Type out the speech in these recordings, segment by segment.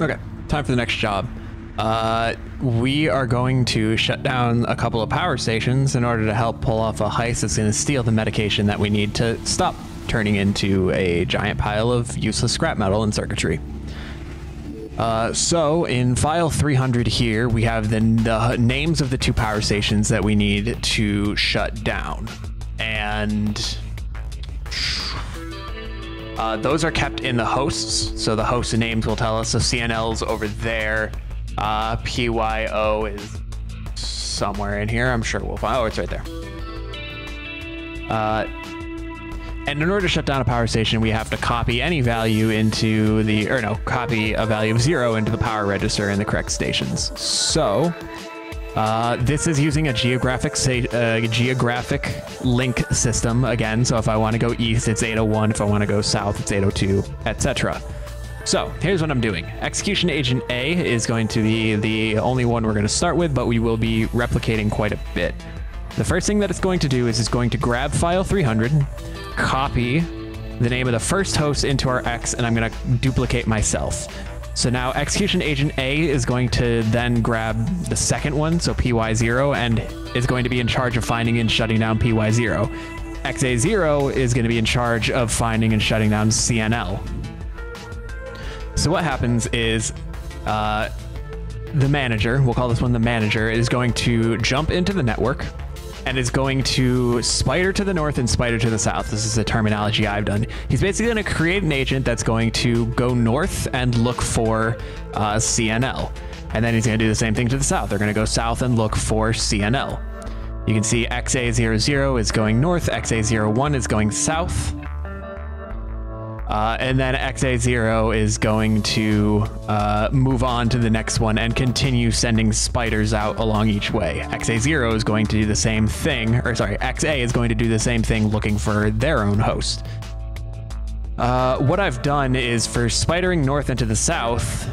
Okay, time for the next job. We are going to shut down a couple of power stations in order to help pull off a heist that's going to steal the medication that we need to stop turning into a giant pile of useless scrap metal and circuitry. So in file 300 here, we have the names of the two power stations that we need to shut down. And those are kept in the hosts. So the host names will tell us. So CNL's over there. PYO is somewhere in here. I'm sure we'll find. Oh, it's right there. And in order to shut down a power station, we have to copy any value into the, or no, copy a value of 0 into the power register in the correct stations. So this is using a geographic link system again. So if I want to go east, it's 801. If I want to go south, it's 802, etc. So here's what I'm doing. Execution Agent A is going to be the only one we're going to start with, but we will be replicating quite a bit. The first thing that it's going to do is it's going to grab file 300, copy the name of the first host into our X, and I'm going to duplicate myself. So now Execution Agent A is going to then grab the second one, so PY0, and is going to be in charge of finding and shutting down PY0. XA00 is going to be in charge of finding and shutting down CNL. So what happens is the manager, we'll call this one the manager, is going to jump into the network and is going to spider to the north and spider to the south. This is the terminology I've done. He's basically going to create an agent that's going to go north and look for CNL. And then he's going to do the same thing to the south. They're going to go south and look for CNL. You can see XA00 is going north, XA01 is going south. And then XA0 is going to move on to the next one and continue sending spiders out along each way. XA0 is going to do the same thing, or sorry, XA is going to do the same thing looking for their own host. What I've done is for spidering north and to the south,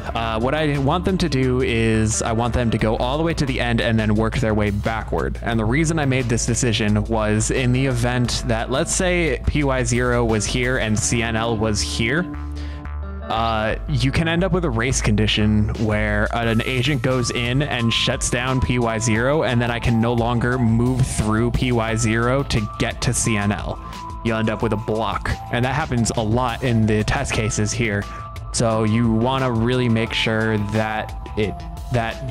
what I want them to do is I want them to go all the way to the end and then work their way backward. And the reason I made this decision was in the event that, let's say PY0 was here and CNL was here, you can end up with a race condition where an agent goes in and shuts down PY0, and then I can no longer move through PY0 to get to CNL. You end up with a block, and that happens a lot in the test cases here. So you want to really make sure that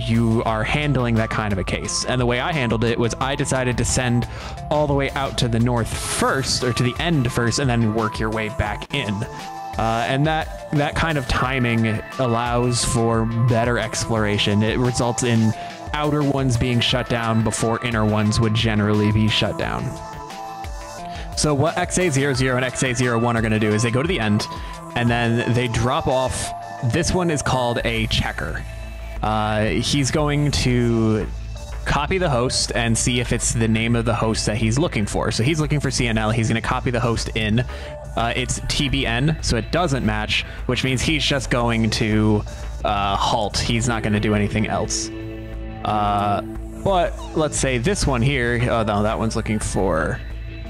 you are handling that kind of a case. And the way I handled it was I decided to send all the way out to the north first, or to the end first, and then work your way back in. And that kind of timing allows for better exploration. It results in outer ones being shut down before inner ones would generally be shut down. So what XA00 and XA01 are going to do is they go to the end, and then they drop off. This one is called a checker. He's going to copy the host and see if it's the name of the host that he's looking for. So he's looking for CNL. He's going to copy the host in. It's TBN, so it doesn't match, which means he's just going to halt. He's not going to do anything else. But let's say this one here. Oh, no, that one's looking for...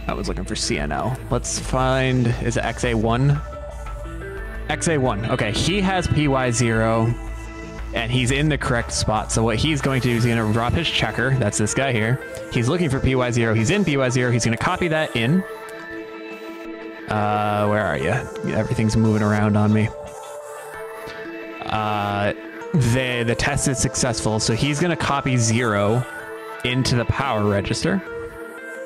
I was looking for CNL. Let's find, is it XA1? XA1, okay, he has PY0 and he's in the correct spot. So what he's going to do is he's gonna drop his checker. That's this guy here. He's looking for PY0, he's in PY0, he's gonna copy that in. Where are you? Everything's moving around on me. The test is successful. So he's gonna copy 0 into the power register.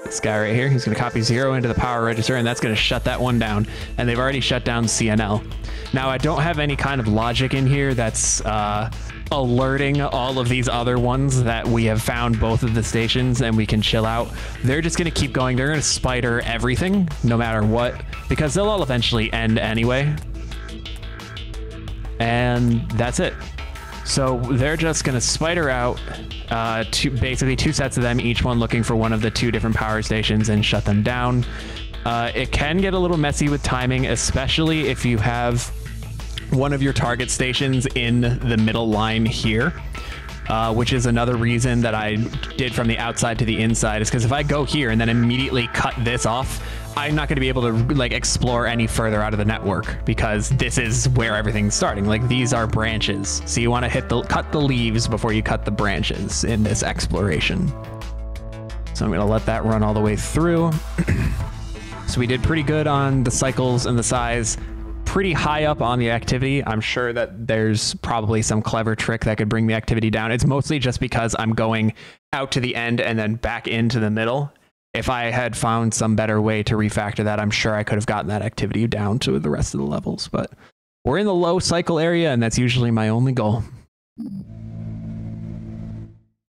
This guy right here, he's going to copy 0 into the power register, and that's going to shut that one down. And they've already shut down CNL. Now, I don't have any kind of logic in here that's alerting all of these other ones that we have found both of the stations and we can chill out. They're just going to keep going. They're going to spider everything, no matter what, because they'll all eventually end anyway. And that's it. So they're just going to spider out basically two sets of them, each one looking for one of the two different power stations, and shut them down. It can get a little messy with timing, especially if you have one of your target stations in the middle line here, which is another reason that I did from the outside to the inside, is because if I go here and then immediately cut this off, I'm not going to be able to like explore any further out of the network because this is where everything's starting. Like these are branches. So you want to cut the leaves before you cut the branches in this exploration. So I'm going to let that run all the way through. So we did pretty good on the cycles and the size, pretty high up on the activity. I'm sure that there's probably some clever trick that could bring the activity down. It's mostly just because I'm going out to the end and then back into the middle. If I had found some better way to refactor that, I'm sure I could have gotten that activity down to the rest of the levels, but we're in the low cycle area and that's usually my only goal.